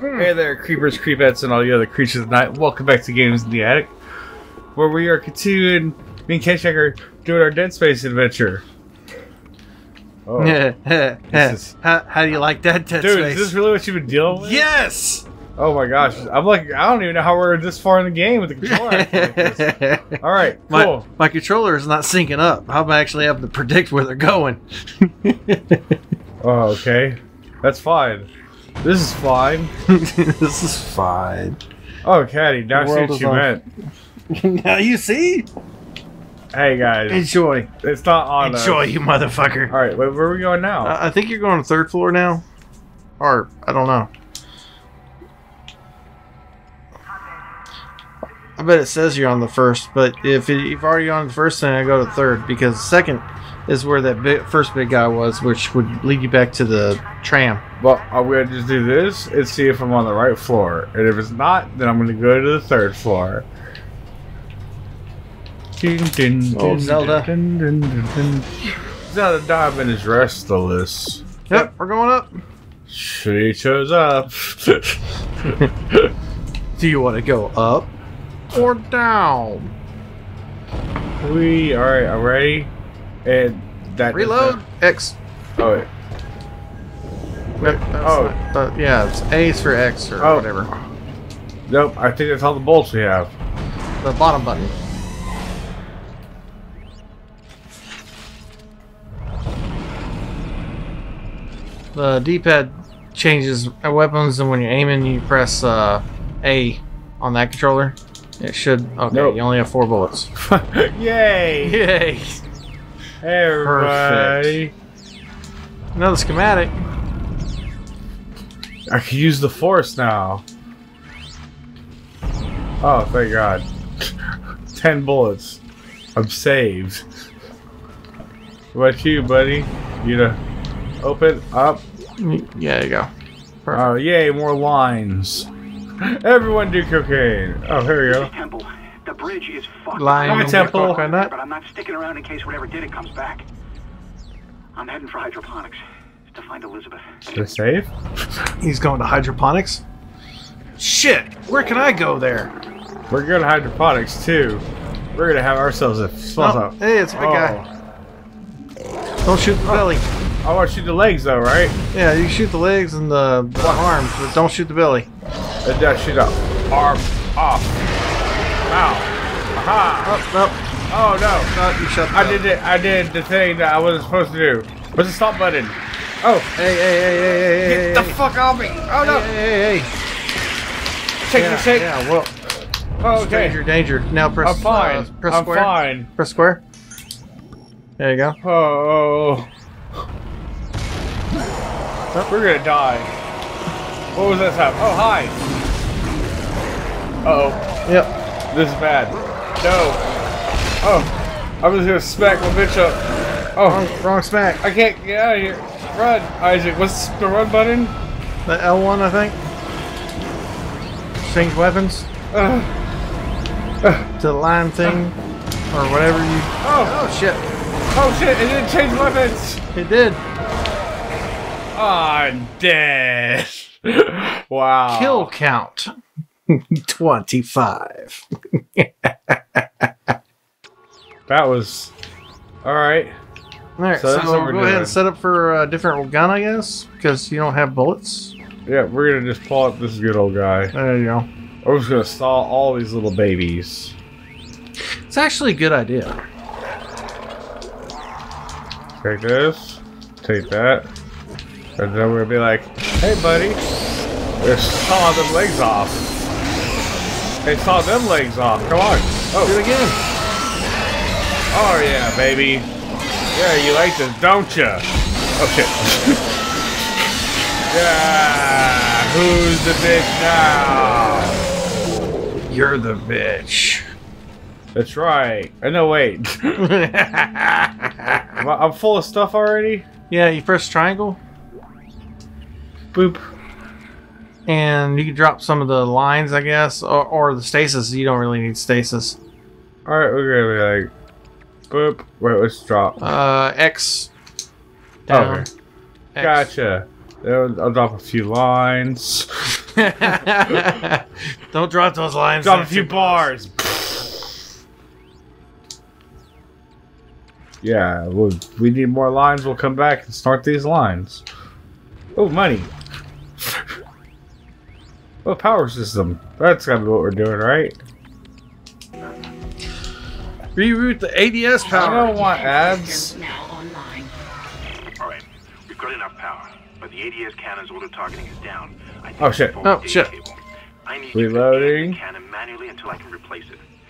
Hey there, creepers, creepettes, and all the other creatures of the night. Welcome back to Games in the Attic, where we are continuing, me and Ken Shaker, doing our Dead Space adventure. Oh. How do you like that, Dead Space? Dude, is this really what you've been dealing with? Yes! Oh my gosh, I'm like, I don't even know how we're this far in the game with the controller. All right, cool. My controller is not syncing up. I'm actually having to predict where they're going. Oh, okay. That's fine. This is fine. This is fine. Oh, Caddy, now I see what you meant. Now you see? Hey, guys. Enjoy. It's not on us. Enjoy, you motherfucker. All right, where are we going now? I think you're going to the third floor now. Or, I don't know. I bet it says you're on the first, but if you've already on the first, then I go to third, because second is where that first big guy was, which would lead you back to the tram. Well, I'm going to just do this and see if I'm on the right floor, and if it's not, then I'm going to go to the third floor. Old Zelda. Zelda Diamond is restless. Yep, we're going up. She shows up. Do you want to go up? Or down. We are ready, and that reload X. Oh wait. Nope, oh not, yeah, it's A's for X or whatever. Nope, I think that's all the bolts we have. The bottom button. The D-pad changes weapons, and when you're aiming, you press A on that controller. It should. Okay, nope. You only have 4 bullets. Yay! Yay! Hey, everybody! Perfect. Another schematic. I can use the force now. Oh, thank God. 10 bullets. I'm saved. What about you, buddy? You to open up? Yeah, there you go. Oh, yay, more lines. Everyone do cocaine. Oh, here we go. Temple. The bridge is fucked. Lying temple. But I'm not sticking around in case whatever did it comes back. I'm heading for hydroponics to find Elizabeth. Should I save? He's going to hydroponics? Shit! Where can I go there? We're going to hydroponics, too. We're going to have ourselves a fuck-up. Hey, it's a big guy. Don't shoot the belly. I want to shoot the legs, though, right? Yeah, you shoot the legs and the arms, but don't shoot the belly. It does shoot up. Arm off. Ow. Aha. Oh, nope. Oh no. No, you shut up. I did the thing that I wasn't supposed to do. What's the stop button? Oh. Hey. Get the fuck off me. Oh no. Hey. Shake. Yeah, well. Oh, okay. Danger. Now press. I'm fine. Press square. I'm fine. Press square. There you go. Oh. We're gonna die. What was that time? Oh, hi! Uh-oh. Yep. This is bad. No. Oh. I'm just gonna smack my bitch up. Oh. Wrong smack. I can't get out of here. Run, Isaac. What's the run button? The L1, I think. Change weapons. To the line thing. Or whatever you... Oh! Oh, shit. Oh, shit! It didn't change weapons! It did. Oh, I'm dead. Wow. Kill count 25. That was alright. Alright, so that's what we're doing. Ahead and set up for a different gun, I guess, because you don't have bullets. Yeah, we're going to just pull up this good old guy. There you go. We're just going to saw all these little babies. It's actually a good idea. Take this. Take that. And then we're going to be like, hey, buddy. They saw them legs off. They saw them legs off. Come on. Oh. Do it again. Oh, yeah, baby. Yeah, you like this, don't ya? Okay. Yeah. Who's the bitch now? You're the bitch. That's right. No, wait. I'm full of stuff already? Yeah, you press triangle. Boop. And you can drop some of the lines, I guess, or the stasis. You don't really need stasis. Alright, we're gonna be like, boop. Wait, let's drop. X. Down. Okay. X. Gotcha. I'll drop a few lines. Don't drop those limes. Drop a few bars. Yeah, we need more lines. We'll come back and start these lines. Oh, money. Oh, power system. That's gotta be what we're doing, right? Reroute the ADS power. I don't want ads. Alright, we've got enough power, but the ADS cannon's auto targeting is down. Oh shit. Oh shit. Reloading.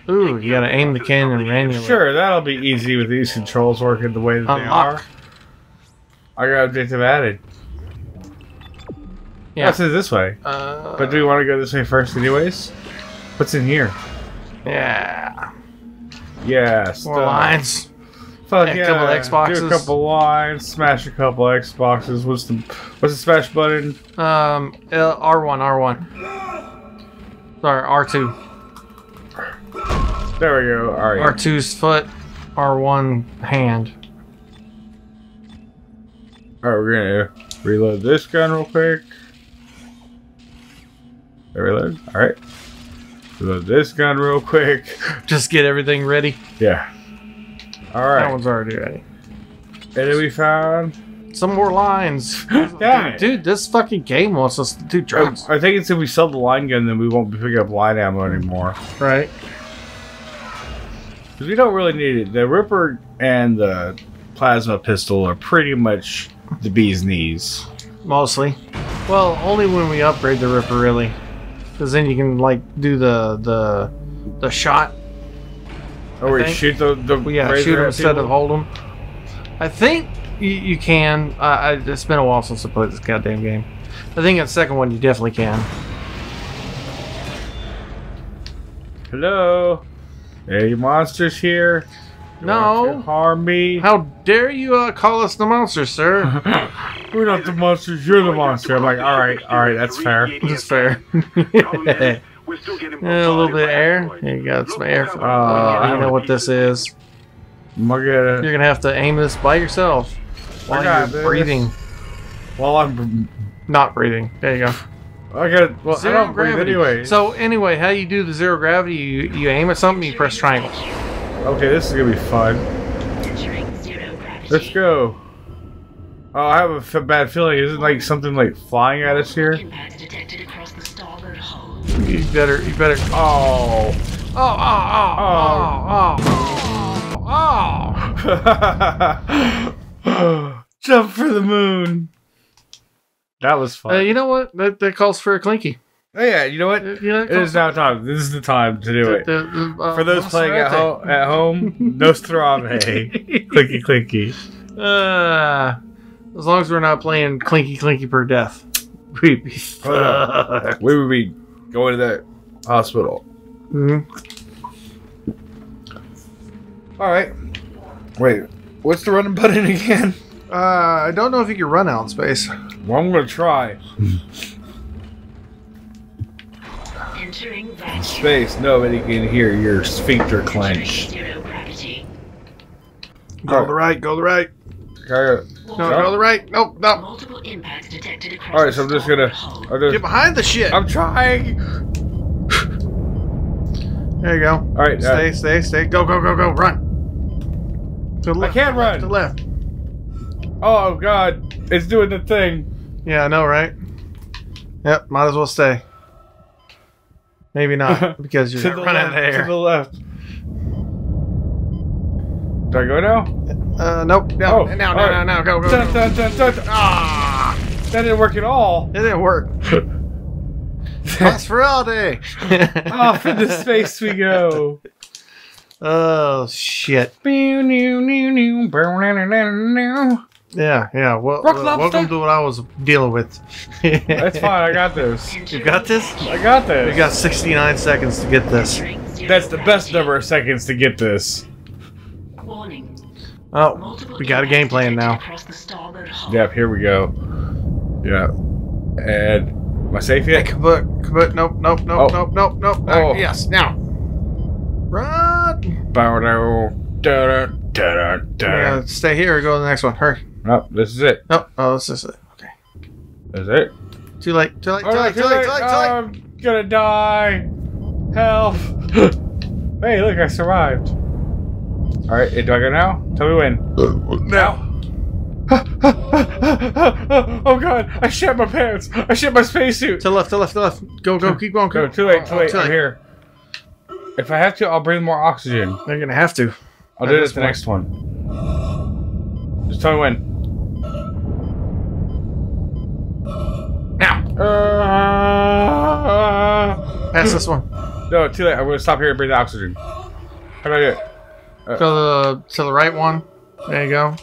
Ooh, you gotta aim the cannon manually. Sure, that'll be easy with these controls working the way that they are. I got objective added. Yeah, this is this way. But do we want to go this way first, anyways? What's in here? Yeah. Yes. More lines. Fuck yeah. A couple of Xboxes. Do a couple lines. Smash a couple of Xboxes. What's the smash button? R1. Sorry, R2. There we go. All right. R2's foot. R1 hand. All right, we're gonna reload this gun real quick. Reload. All right. Reload this gun real quick. Just get everything ready. Yeah. All right. That one's already ready. And then we found some more lines. Dude, this fucking game wants us to do drugs. I think it's if we sell the line gun, then we won't be picking up line ammo anymore. Right. Because we don't really need it. The Ripper and the plasma pistol are pretty much the bee's knees. Mostly. Well, only when we upgrade the Ripper, really. Because then you can like do the shot. Oh, we shoot the shoot them instead of hold them. I think you can. It's been a while since I played this goddamn game. I think that second one you definitely can. Hello, any monsters here? You no, harm me? How dare you call us the monsters, sir? We're not the monsters, you're the monster. I'm like, alright, that's fair. That's fair. Yeah, a little bit of air. There you go, some air. I don't know what this is. You're going to have to aim this by yourself while you're breathing. While I'm not breathing. There you go. I got it. Well, zero gravity. Anyway. So anyway, how you do the zero gravity, you aim at something, you press triangle. Okay, this is going to be fun. Let's go. Oh, I have a bad feeling. Is it like something like flying at us here? You better. Oh. Jump for the moon. That was fun. You know what? That calls for a clinky. Oh yeah, you know what? It is now time. This is the time to do it. For those playing at home, Nostrave. Clinky, clinky. As long as we're not playing Clinky Clinky per death, we'd be fucked. We would be going to that hospital. Mm-hmm. All right. Wait, what's the running button again? I don't know if you can run out in space. Well, I'm going to try. Entering space, nobody can hear your sphincter clench. Go to the right, go to the right. Okay. No, go to the right. Nope, no. Multiple impacts detected across. All right, so I'm just gonna get behind the shit. I'm trying. There you go. All right, stay. Go, run. To the left, I can't run. To the left. Oh God, it's doing the thing. Yeah, I know, right? Yep, might as well stay. Maybe not because you're running there. To the left. Do I go now? Nope. No, no, no, no, go. Ah! That didn't work at all. It didn't work. That's for all day. Off into space we go. Oh, shit. Yeah. Well, welcome to what I was dealing with. That's fine. I got this. You got this? I got this. We got 69 seconds to get this. That's the best number of seconds to get this. Oh, we got a game plan now. Yep, here we go. Yeah. And am I safe yet? Hey, Kabut. Nope. Oh. Yes, now. Run! Stay here or go to the next one. Hurry. Nope, this is it. Nope. Oh, this is it. Okay. That's it? Too late. Too late. Too late. Too late. Too late. I'm gonna die. Help. Hey, look, I survived. All right, do I go now? Tell me when. Now. Oh god, I shat my pants. I shat my spacesuit. To the left. To the left. To the left. Go. Go. Keep going. Go. Too late. Too late. I'm here. If I have to, I'll breathe more oxygen. You're gonna have to. I'll do it at the next one. Just tell me when. Pass this one. No, too late. I'm gonna stop here and breathe the oxygen. How do I do it? Go to the right one. There you go.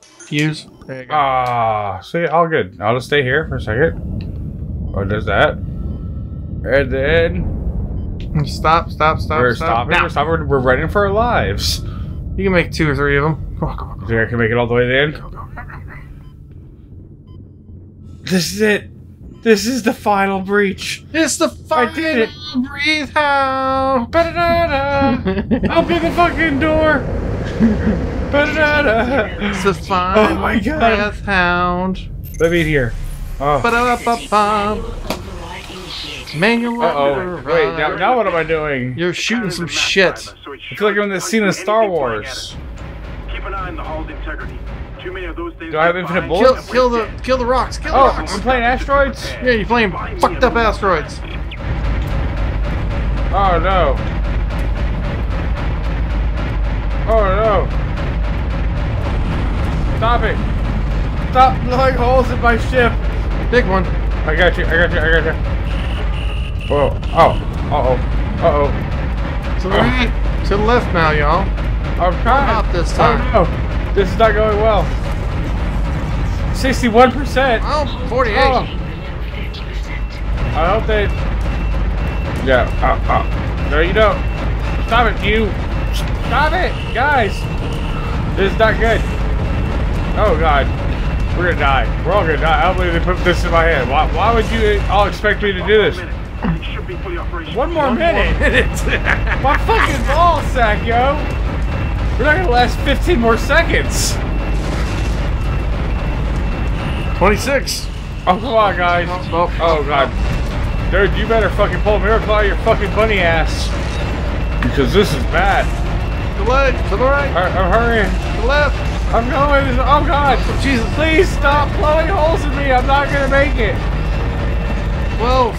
Fuse. There you go. Ah, see, all good. I'll just stay here for a second. Oh, does that? And then stop, stop, stop, we're stop. Stopping, we're stopping. We're running for our lives. You can make 2 or 3 of them. Come on, come on. Come on. I can make it all the way to the end. Go, go, go, go, go. This is it. This is the final breach. It's the final breathe out. Ba-da-da-da. Open the fucking door. Ba-da-da-da. It's the final breath hound. Let me in here. Oh. Manual. Uh-oh. Wait, now what am I doing? You're shooting some shit. I feel like I'm in this scene in Star Wars. Keep an eye on the hull's integrity. Too many of those things. Do I have infinite bullets? Kill the rocks. Kill the rocks. I'm playing asteroids? Yeah, you're playing fucked up asteroids. Oh no. Oh no. Stop it. Stop blowing holes in my ship. Big one. I got you. I got you. I got you. Whoa. Oh. Uh oh. Uh oh. To the right. To the left now, y'all. I'm trying. Stop this time. Oh no. This is not going well. 61%. Oh, 48. Oh. I hope they. Yeah. No, you don't. Stop it, you. Stop it, guys. This is not good. Oh God, we're gonna die. We're all gonna die. I don't believe they put this in my head. Why would you all expect me to do this? One more minute. My fucking ball sack, yo. We're not gonna last 15 more seconds. 26. Oh come on, guys. Oh god, dude, you better fucking pull a miracle out of your fucking bunny ass because this is bad. To the left, to the right. I'm hurrying. To the left. I'm going. Oh god, Jesus! Please stop blowing holes in me. I'm not gonna make it. 12.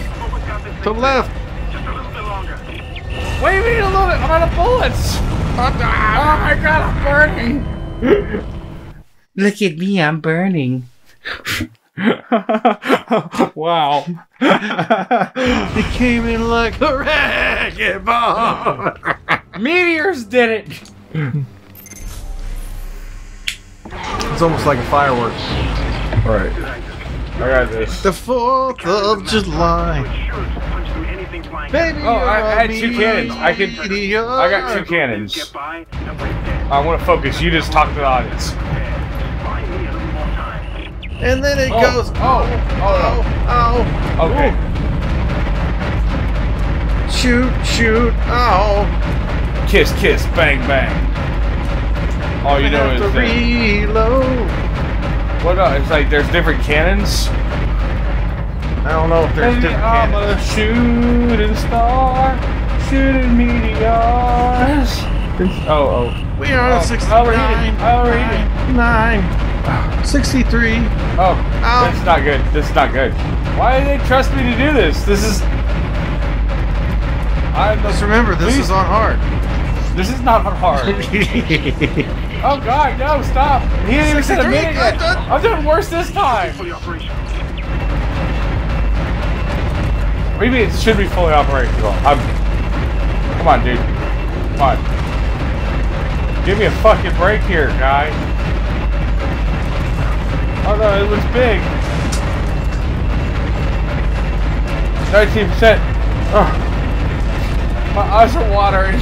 To the left. Just a little bit longer. Wait a minute, a little bit. I'm out of bullets. Oh my god, I'm burning! Look at me, I'm burning. Wow. It came in like a wrecking ball! Meteors did it! It's almost like a firework. Alright. I got this. The 4th of July. Baby, oh, I had 2 cannons. I got 2 cannons. I want to focus. You just talk to the audience. And then it goes. Oh. Okay. Shoot. Oh. Kiss. Bang. All you know is that. Reload. What? It's like there's different cannons. I don't know if there's different cannons. I'm a shooting star, shooting meteors. We are 69, 63. Oh, that's not good. This is not good. Why do they trust me to do this? This is. Just remember, this is on hard. This is not on hard. Oh God, no! Stop. He didn't even say a minute yet. I'm doing worse this time. Maybe it should be fully operational. Come on, dude. Come on. Give me a fucking break here, guy. Oh no, it looks big. 19%. Oh. My eyes are watering.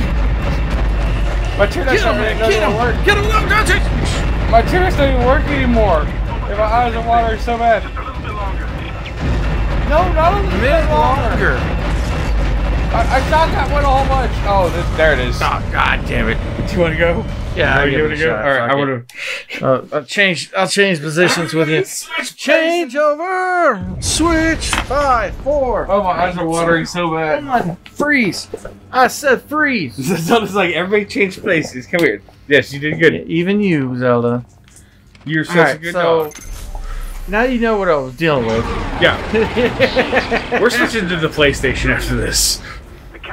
My T-Rex doesn't even work. Get him up, Dante! My T-Rex doesn't even work anymore. And my eyes are watering so bad. No, not a minute longer. I shot that one a whole bunch. Oh, there it is. Oh, god damn it. Do you want to go? Yeah, Yeah, I'll give it a go. All right, I would have. I'll change positions with you. Change over. Switch. 5, 4. Oh, my eyes are watering so bad. Come on, freeze! I said freeze. Zelda's like everybody changed places. Come here. Yes, you did good. Yeah, even you, Zelda. You're such a good dog. Now you know what I was dealing with. Yeah. We're switching to the PlayStation after this.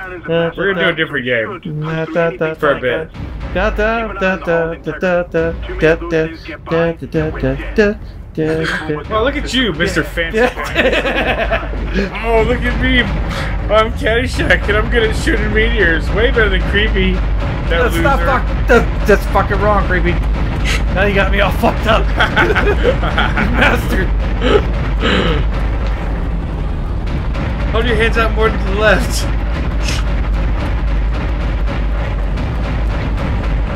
We're gonna do a different game for a bit. Well, look at you, Mr. Fancy. Oh, look at me. I'm Caddyshack, and I'm good at shooting meteors. Way better than Creepy. That loser. That's fucking wrong, Creepy. Now you got me all fucked up. Bastard. Hold your hands out more to the left.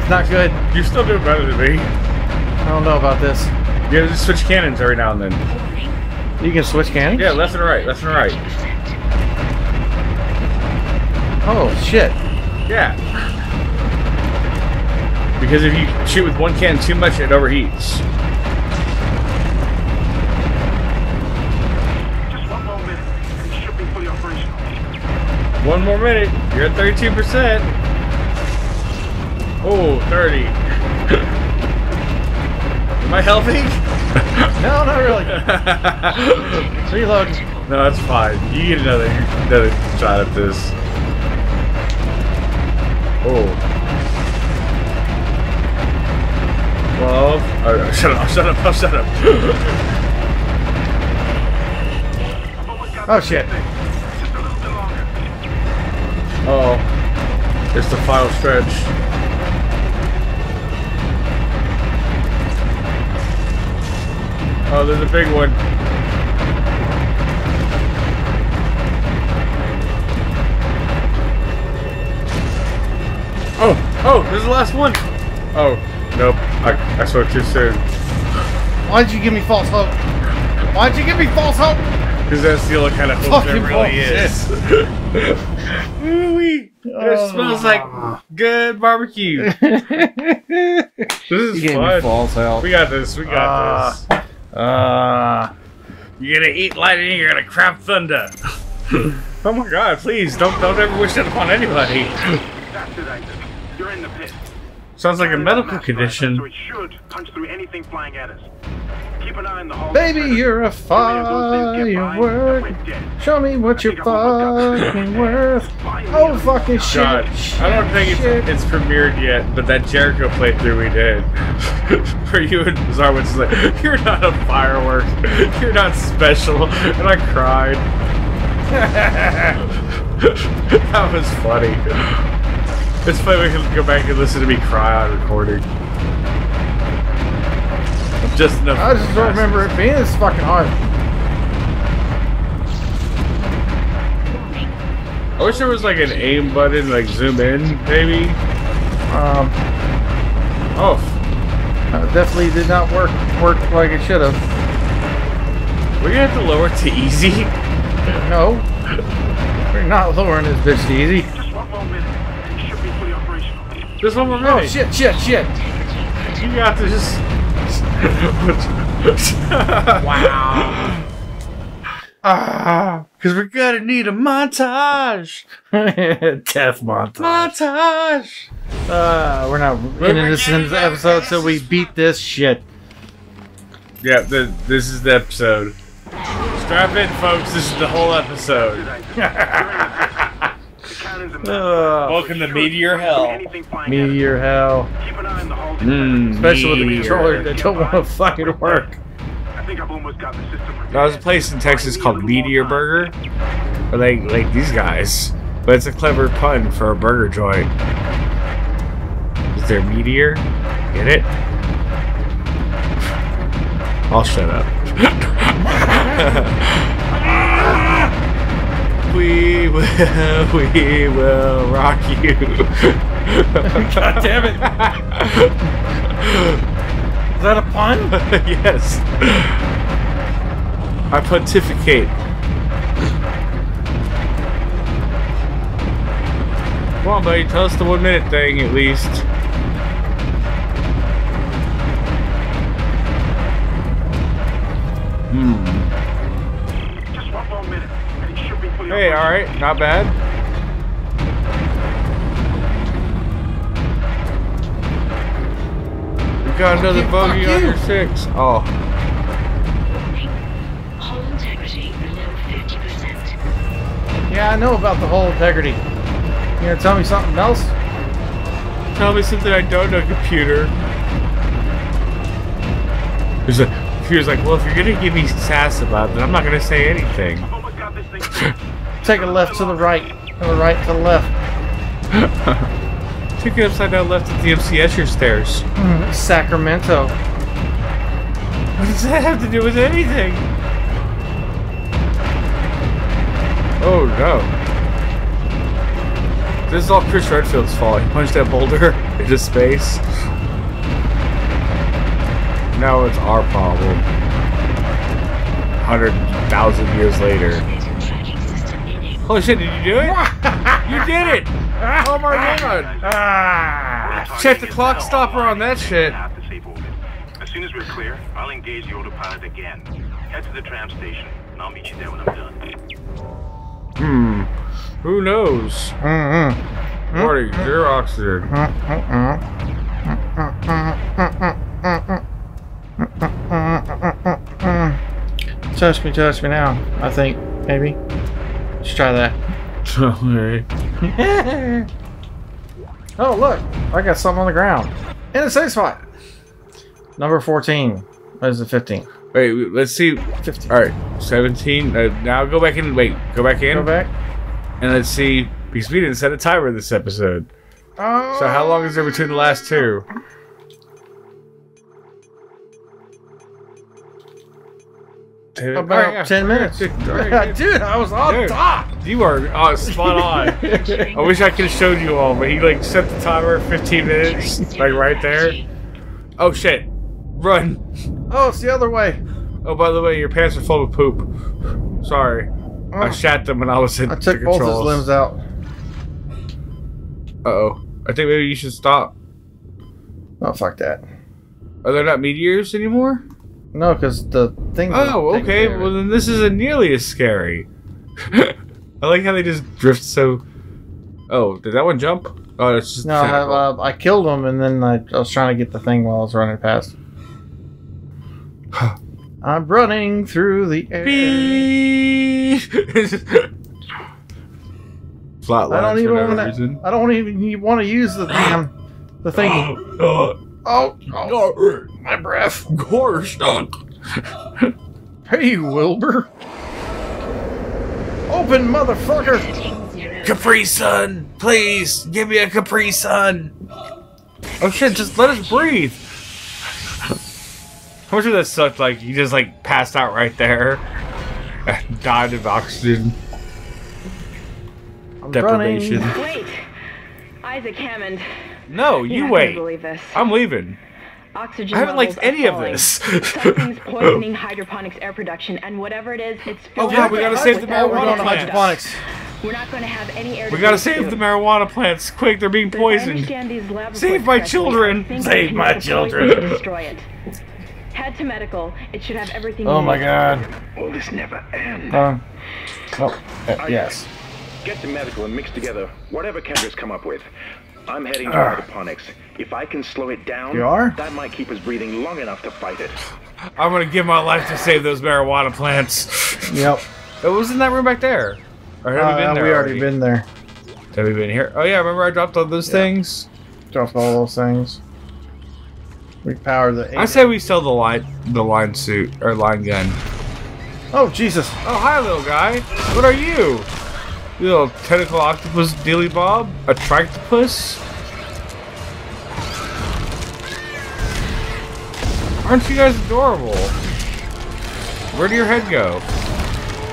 Not good. You're still doing better than me. I don't know about this. You have to switch cannons every now and then. You can switch cannons? Yeah, left and right, left and right. Oh, shit. Yeah. Because if you shoot with one cannon too much, it overheats. Just one more minute, and it should be fully operational. 1 more minute. You're at 32%. Oh, 30. Am I helping? No, not really. Reload. No, that's fine. You get another shot at this. Oh. 12. Oh, no, shut up, shut up, shut up. Oh, shit. Uh oh. It's the final stretch. Oh, there's a big one. Oh, oh, there's the last one. Oh, nope. I spoke too soon. Why'd you give me false hope? Why'd you give me false hope? Because that's the only kind of hope there really is. Ooh-wee. It smells like good barbecue. This is fun. False hope. We got this. We got this. You're gonna eat lightning, you're gonna crap thunder. Oh my god, please, don't ever wish that upon anybody. That's it, Isaac. You're in the pit. Sounds like a medical condition. So it should punch through anything flying at us. Keep an eye on the hall. Baby, you're a firework. Show me what you're fucking worth. Oh, fucking shit. God, I don't think it's premiered yet, but that Jericho playthrough we did. For you and Bizarre, which is like, you're not a firework. You're not special. And I cried. That was funny. It's funny we can go back and listen to me cry on recording. Just enough. I just don't remember it being this fucking hard. I wish there was like an aim button, like zoom in, maybe. Oh, definitely did not work like it should have. We're gonna have to lower it to easy. No, we're not lowering this bitch to easy. Just 1 more minute, it should be fully operational. Just 1 more minute. Oh shit, shit, shit! You got this. Wow. Because we're gonna need a montage. Death montage. Montage. We're not in this episode, so we beat this shit. Yeah, this is the episode. Strap in, folks. This is the whole episode. Welcome to Meteor Hell. Meteor Hell. Especially with the controller that don't want to fucking work. I think I've almost got the system. There was a place in Texas called Meteor Burger. Or like these guys. But it's a clever pun for a burger joint. Is there meteor? Get it? I'll shut up. We will rock you. God damn it. Is that a pun? Yes. I pontificate. Come on, buddy. Tell us the 1 minute thing, at least. Just one more minute, and it should be clear. Hey, all right, not bad. We got another bogey on your six. Oh. Hull integrity below 50%. Yeah, I know about the hull integrity. You gonna tell me something else? Tell me something I don't know, computer. There's a computer's like, well, if you're gonna give me sass about it, I'm not gonna say anything. Take a left to the right, and a right to the left. Took it upside down left at the M.C. Escher stairs. Sacramento. What does that have to do with anything? Oh no. This is all Chris Redfield's fault. He punched that boulder into space. Now it's our problem. 100,000 years later. Holy shit, did you do it? You did it! Oh my god! Check the clock stopper on that shit. As soon as we're clear, I'll engage the autopilot again. Head to the tram station, and I'll meet you there when I'm done. Who knows? Marty, Xerox did. Touch me now. I think, maybe. Let's try that. Oh, look! I got something on the ground. In the safe spot! Number 14. That is the 15th. Wait, let's see. 15. Alright, 17. Now go back in. Wait, go back in? Go back. And let's see, because we didn't set a timer this episode. Oh. So how long is there between the last two? About 10 minutes. Dude, I was on top! You are spot on. I wish I could have showed you all, but he like set the timer 15 minutes, like right there. Oh shit. Run. Oh, it's the other way. Oh, by the way, your pants are full of poop. Sorry. I shot them when I was in. I took both his limbs out. Uh oh. I think maybe you should stop. Oh, fuck that. Are there not meteors anymore? No, because the thing. Oh, okay. Well, then this isn't nearly as scary. I like how they just drift so. Oh, did that one jump? Oh, it's just. No, I killed him and then I was trying to get the thing while I was running past. I'm running through the air. Flat I don't even want to use the damn the thingy. Oh, my breath. Gosh, hey, Wilbur. Open, motherfucker. Capri Sun, please give me a Capri Sun. Oh shit! Just let us breathe. How much of that sucked? Like you just like passed out right there. Died of oxygen. I'm deprivation. Running. Wait, Isaac Hammond. No, you wait. This. I'm leaving. Oxygen. I haven't liked any of this. Something's poisoning hydroponics air production, and whatever it is, it's. Oh god, we gotta save the marijuana plants. We're not gonna have any air. We gotta save the marijuana plants quick. They're being poisoned. Save my children. Save my children. Destroy it. Head to medical. It should have everything. Oh my god. Will this never end? Yes. Get to medical and mix together whatever Kendra's come up with. I'm heading to hydroponics. If I can slow it down, that might keep us breathing long enough to fight it. I'm gonna give my life to save those marijuana plants. Yep. It was in that room back there. Or have we been there? We already been there. Have we been here? Oh yeah, remember I dropped all those things? Dropped all those things. We power the. I say we sell the line suit or line gun. Oh Jesus! Oh hi, little guy. What are you? You little tentacle octopus, dilly bob, a trictopus? Aren't you guys adorable? Where'd your head go?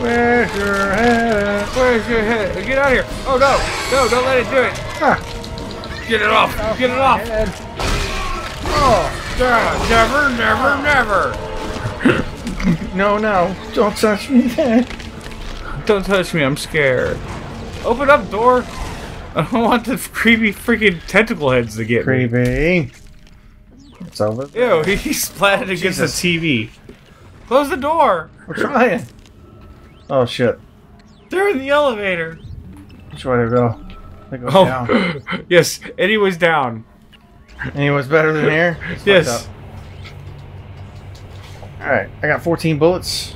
Where's your head? Where's your head? Get out of here! Oh no! No! Don't let it do it! Get it off! Get it off! Head. Oh, never. No, don't touch me then. Don't touch me, I'm scared. Open up, door. I don't want the creepy freaking tentacle heads to get me. Creepy. It's over. Ew, he splatted against the TV. Close the door! We're trying! Oh shit. They're in the elevator! Which way to go? They go down. Yes, Eddie was down. Eddie was better than here? It's yes. Alright, I got 14 bullets.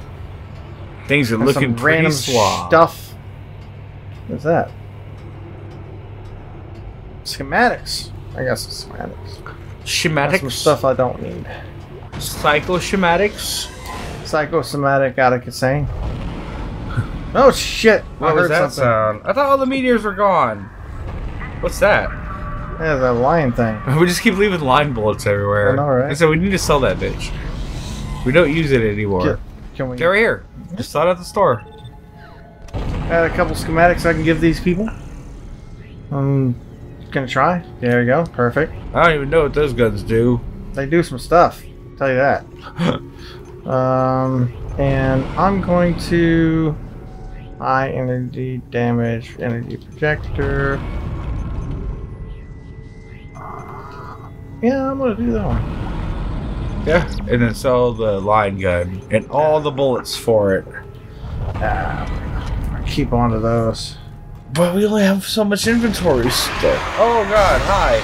Things are looking pretty random suave. Stuff. What's that? Schematics. I got some schematics. Schematics? Some stuff I don't need. Psychoschematics? Psychosomatic attic is saying. Oh shit! What was that sound? I thought all the meteors were gone. What's that? Yeah, that lion thing. We just keep leaving lion bullets everywhere. I know, right? And so we need to sell that bitch. We don't use it anymore. Can we? They're right here. Just saw it at the store. Got a couple schematics I can give these people. I'm gonna try. There we go. Perfect. I don't even know what those guns do. They do some stuff. I'll tell you that. And I'm going to high energy damage energy projector. Yeah, I'm gonna do that one. Yeah, and then sell the line gun and all the bullets for it. Keep on to those. But we only have so much inventory still. Oh god, hi.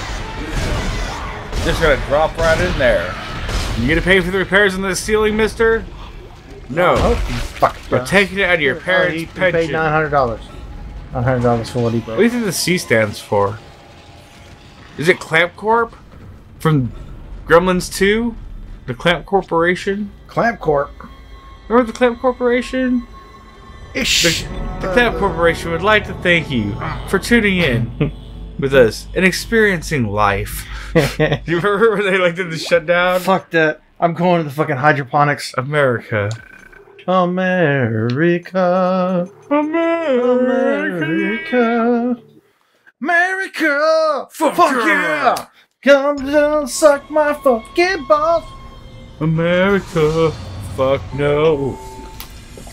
Just gonna drop right in there. You gonna pay for the repairs on the ceiling, mister? No. Oh, fuck. But take it out of your parents' pension. You paid $900. $900 for what he paid. What do you think the C stands for? Is it Clamp Corp? From Gremlins 2? The Clamp Corporation? Clamp Corp? Remember the Clamp Corporation? Ish. The Clamp Corporation would like to thank you for tuning in with us and experiencing life. You remember when they like did the shutdown? Fuck that. I'm going to the fucking hydroponics. America. America. America. America. Fuck yeah. Come down, suck my fucking balls. America, fuck no.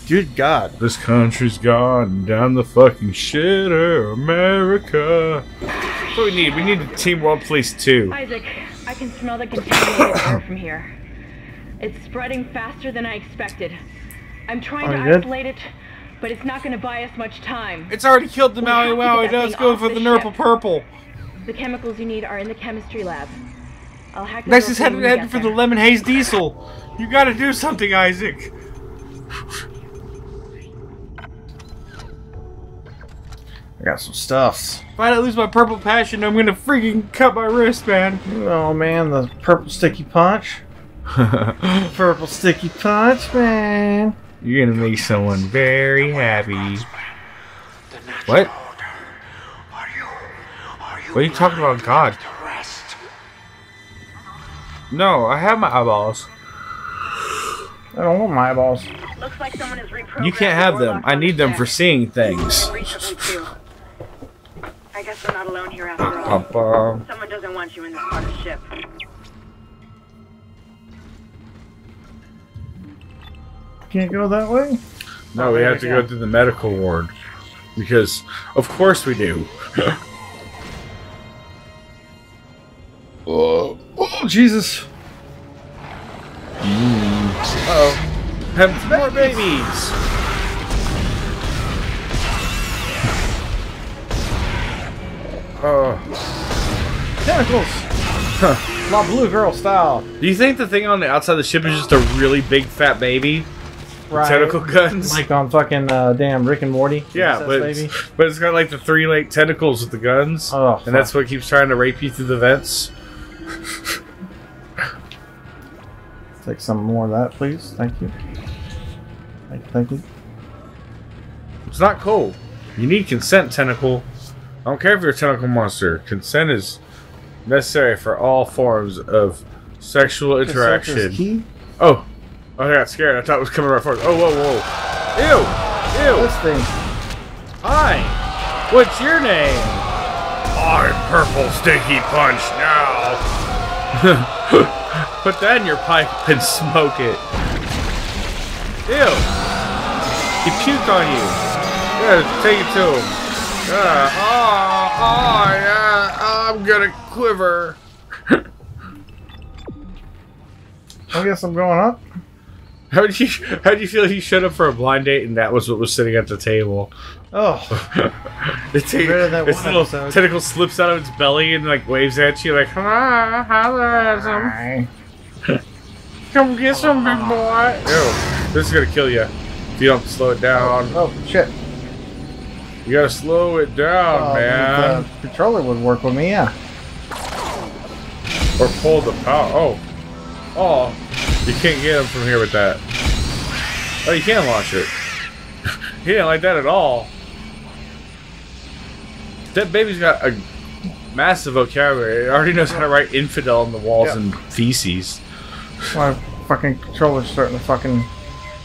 Dude, God. This country's gone down the fucking shitter, America. That's what we need. We need a Team World Police 2. Isaac, I can smell the contaminated air from here. It's spreading faster than I expected. I'm trying to isolate it, but it's not going to buy us much time. It's already killed the Maui Wowie. Now it's going for the Nurple Purple. The chemicals you need are in the chemistry lab. I'll hack the next is headed for the Lemon Haze Diesel. You gotta do something, Isaac. I got some stuff. If I don't lose my purple passion, I'm gonna freaking cut my wrist, man. Oh man, the purple sticky punch. Purple sticky punch, man. You're gonna make someone very happy. What? What are you talking about, God? No, I have my eyeballs. I don't want my eyeballs. Looks like someone has reprogrammed. You can't have them. I need them for seeing things. I guess we're not alone here after all. Someone doesn't want you in this part of the ship. Can't go that way? No, we have to go through the medical ward. Because, of course we do. Oh, Jesus. Uh-oh. Have more babies. Tentacles. Huh. My blue girl style. Do you think the thing on the outside of the ship is just a really big fat baby? Right. Tentacle guns? Like on fucking damn Rick and Morty. Yeah, but it's got like the three like tentacles with the guns. Oh, and that's what keeps trying to rape you through the vents. Take some more of that, please. Thank you. Thank you. It's not cool. You need consent, tentacle. I don't care if you're a tentacle monster. Consent is necessary for all forms of sexual interaction. Key? Oh. Oh, I got scared. I thought it was coming right forward. Oh, whoa, whoa. Ew! Ew! This thing. Hi! What's your name? I'm Purple Sticky Punch now! Put that in your pipe and smoke it. Ew! He puked on you. Yeah, take it to him. I'm gonna quiver. I guess I'm going up. How do you feel he showed up for a blind date and that was what was sitting at the table? Oh, its little tentacle slips out of its belly and like waves at you like, "Hello, hello, come get some, big boy." Ew, this is gonna kill you if you don't slow it down. Oh, oh shit! You gotta slow it down, man. The controller would work with me, yeah. Or pull the power. Oh, oh. You can't get him from here with that. Oh, you can launch it. He didn't like that at all. That baby's got a massive vocabulary. It already knows how to write infidel on the walls and feces. My fucking controller's starting to fucking...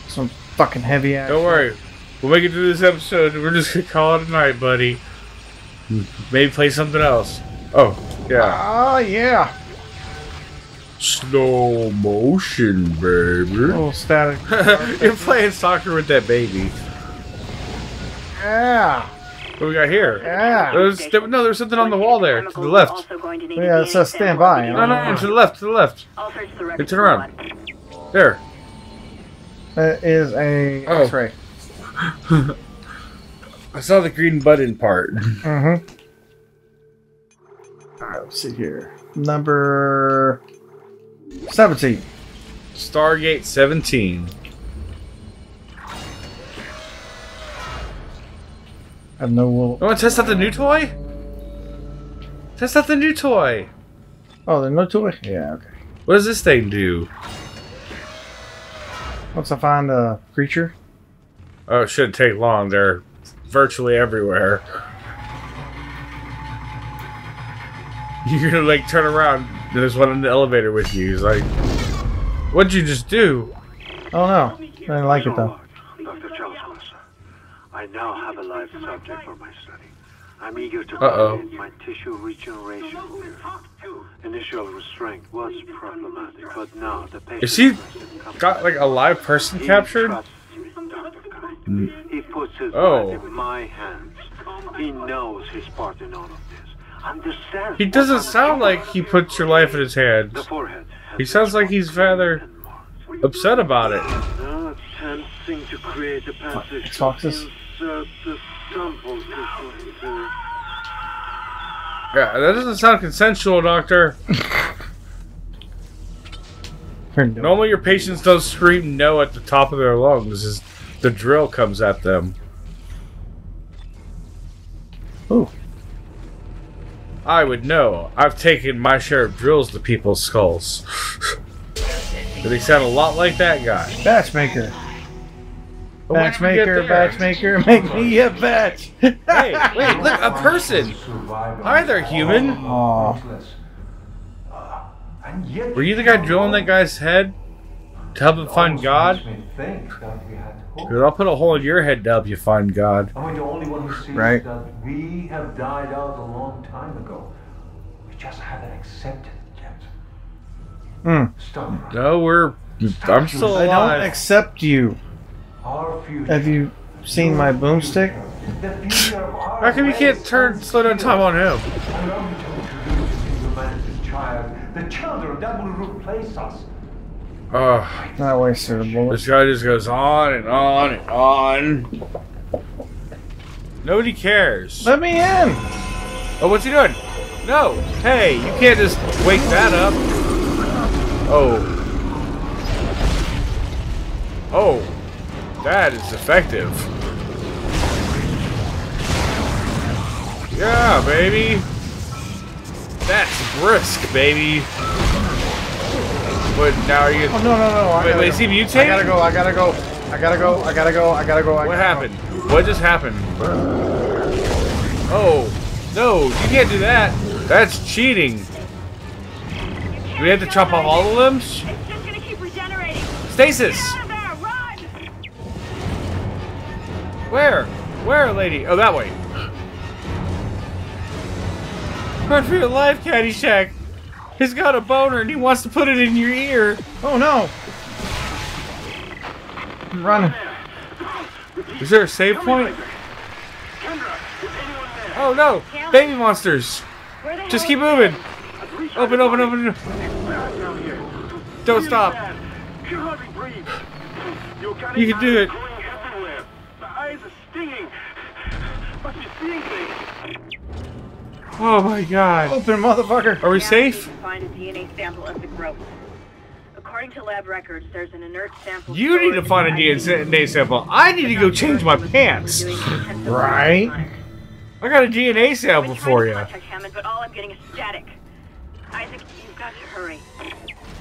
some fucking heavy ass. Don't worry. We'll make it through this episode. We're just gonna call it a night, buddy. Maybe play something else. Oh, yeah. Oh, yeah. Slow motion, baby. Oh, static. You're playing soccer with that baby. Yeah. What do we got here? Yeah. There's something on the wall there, to the left. Yeah, it says stand by. No, no, to the left, to the left. Hey, turn around. There. That is a X-ray. I saw the green button part. Mm-hmm. All right, let's see here. Number... 17. Stargate 17. I have no will. You want to test out the new toy? Test out the new toy! Oh, the new toy? Yeah, okay. What does this thing do? Once I find a creature. Oh, it shouldn't take long. They're virtually everywhere. You're gonna, like, turn around. There's one in the elevator with you. He's like, "What'd you just do?" Oh no, I didn't like it though. Dr. Charles Wilson, I now have a live subject for my study. I'm eager to begin my tissue regeneration theory. Initial restraint was problematic, but now the patient is he got like a live person captured? He puts his life in my hands. He knows his part in all of this. He doesn't sound like he puts your life in his hands. He sounds like he's rather upset about it. Yeah, that doesn't sound consensual, Doctor. Normally your patients don't scream no at the top of their lungs as the drill comes at them. Ooh. I would know. I've taken my share of drills to people's skulls. They sound a lot like that guy. Matchmaker. Matchmaker, matchmaker, make me a match. Hey, wait, look, a person. Hi there, human. Aww. Were you the guy drilling that guy's head to help him find God? Dude, I'll put a hole in your head to help you find God. I mean, the only one who sees that we have died out a long time ago. We just haven't accepted it yet. Stop. No, I'm still alive. I don't accept you. Have you seen my boomstick? How come you can't slow down time on him? The children that will replace us. Not wasted a bullet. This guy just goes on and on and on. Nobody cares. Let me in! Oh, what's he doing? No! Hey, you can't just wake that up. Oh. Oh. That is effective. Yeah, baby! That's brisk, baby! But now are you... Oh, no, no, no. Wait, is he mutating? I gotta go. What happened? What just happened? Oh. No, you can't do that. That's cheating. Do we have to chop off all the limbs? It's just gonna keep regenerating. Stasis! Where? Where, lady? Oh, that way. Run for your life, Caddyshack. He's got a boner and he wants to put it in your ear. Oh no! I'm running. Is there a save point? Oh no! Baby monsters! Just keep moving! Open, open, open! Don't stop! You can do it. My eyes are stinging. Must be seeing things. Oh my God! Open, motherfucker. Are we safe? You can find a DNA sample of the growth. According to lab records, there's an inert sample. You need to find a DNA sample. I need to go change my pants. Right? I got a DNA sample for you. But all I'm getting is static. Isaac, you've got to hurry.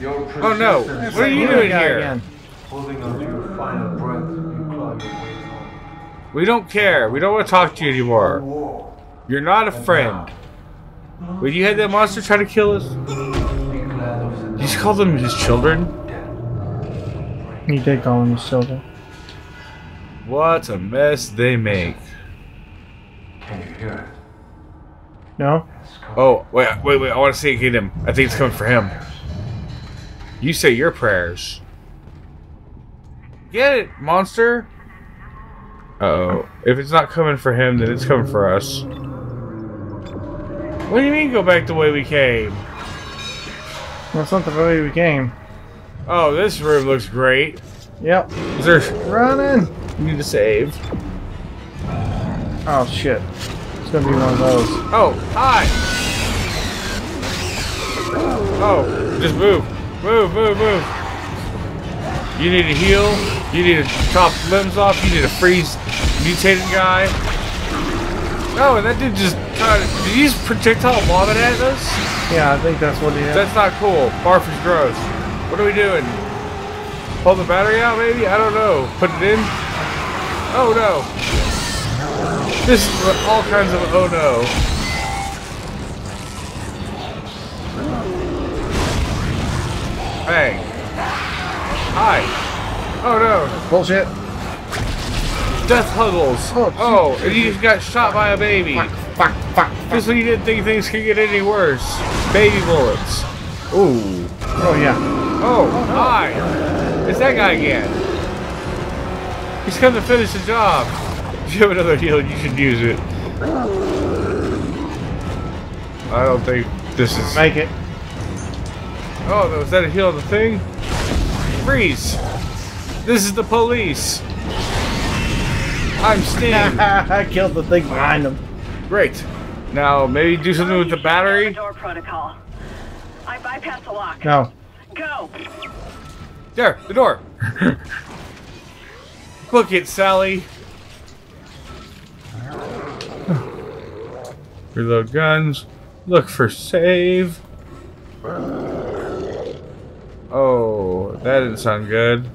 Oh no! What are you doing here? Again. Holding on to your final breath, you climb your way home. We don't care. We don't want to talk to you anymore. You're not a friend. When you had that monster try to kill us, did you just call them his children? He did call them his children. What a mess they make. Can you hear it? No. Oh wait! I want to see it get him. I think it's coming for him. You say your prayers. Get it, monster! Uh-oh. If it's not coming for him, then it's coming for us. What do you mean go back the way we came? That's not the way we came. Oh, this room looks great. Yep. Is there... Running! We need to save. Oh, shit. It's gonna be one of those. Oh, hi! Oh, just move. Move, move, move. You need to heal. You need to chop limbs off. You need to freeze mutated guy. Oh, and that dude just... did he just projectile vomit at us? Yeah, I think that's what he did. That's not cool. Barf is gross. What are we doing? Pull the battery out, maybe? I don't know. Put it in? Oh, no. This is all kinds of oh, no. Bang. Hi. Oh no. Bullshit. Death huddles. Oh, oh, and you just got shot by a baby. Fuck. Just when you didn't think things could get any worse. Baby bullets. Ooh. Oh yeah. Oh, hi. It's that guy again. He's come to finish the job. If you have another heal, you should use it. I don't think this is... Make it. Oh, was that a heal of the thing? Freeze! This is the police! I'm stinged! I killed the thing behind him. Great. Now, maybe do something with the battery? Door protocol. I bypassed the lock. No. Go! There! The door! Book it, Sally! Reload guns. Look for save. Oh, that didn't sound good.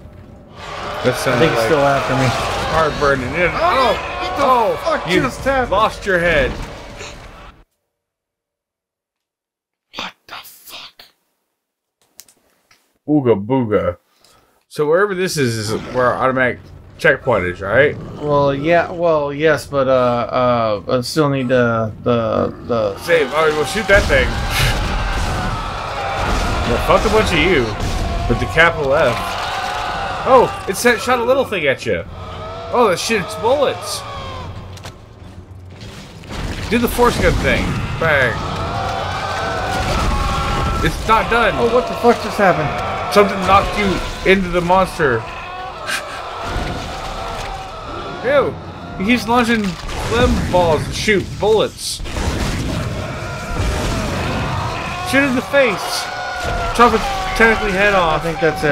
That sounded I think it's like still after me. Heart burning in. Oh! Oh! Fuck, you just tapped. Lost your head. What the fuck? Ooga booga. So wherever this is where our automatic checkpoint is, right? Well, yeah. Well, yes, but I still need the save. Oh, well, shoot that thing. Well, fuck a bunch of you with the capital F. Oh, it shot a little thing at you. Oh, that shit's bullets. Do the force gun thing. Bang. It's not done. Oh, what the fuck just happened? Something knocked you into the monster. Ew. He keeps launching limb balls and shoot bullets. Shoot in the face. Chop it technically head off. I think that's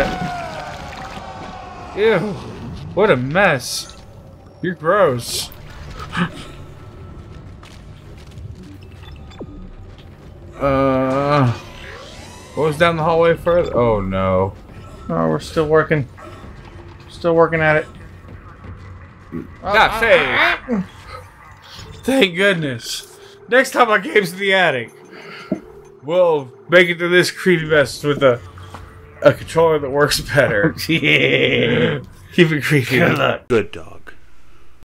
it. Ew. What a mess. You're gross. What was down the hallway further? Oh no. Oh, we're still working. Still working at it. Not saved. Thank goodness. Next time on Games in the Attic, we'll make it to this creepy mess with a controller that works better. Yeah. Keep it creepy. Good luck. Good dog.